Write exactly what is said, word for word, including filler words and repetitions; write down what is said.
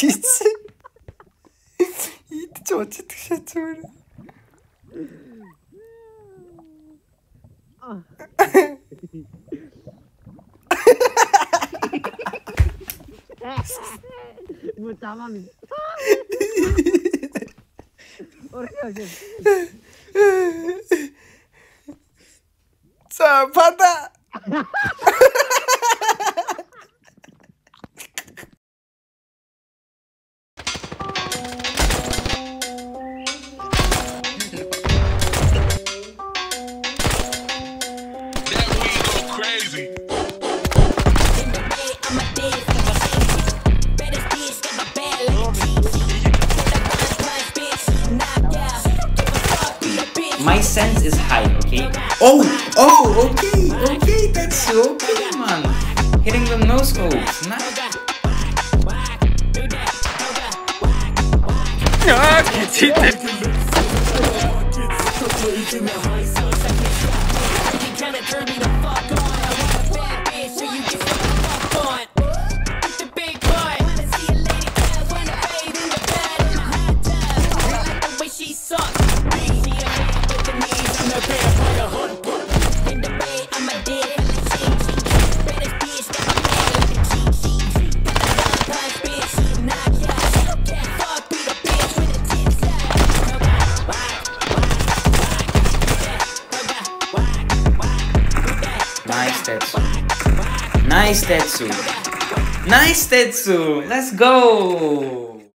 Gitsin. Yiğit'i çok ciddi şey böyle. Bu tamam. Oraya gel. Sen pata. My sense is high, okay? Oh! Oh! Okay! Okay, that's okay, man! Hitting them no-scopes, nice! Nice Tetsu. Nice Tetsu. Nice Tetsu. Let's go.